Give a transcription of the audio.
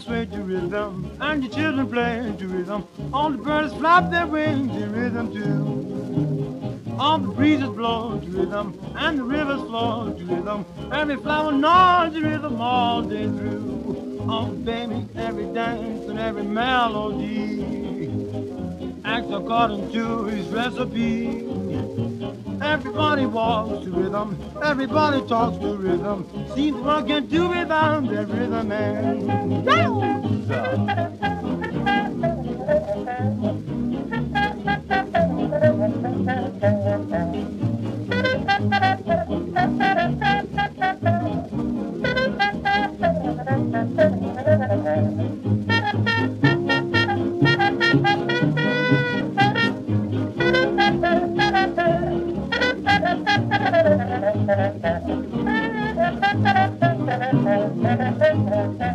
Sway to rhythm, and the children play to rhythm. All the birds flap their wings to rhythm too. All the breezes blow to rhythm, and the rivers flow to rhythm. Every flower nods to rhythm all day through. Oh baby, every dance and every melody acts according to his recipe. Everybody walks to rhythm, everybody talks to rhythm. Seems one can do without that rhythm man.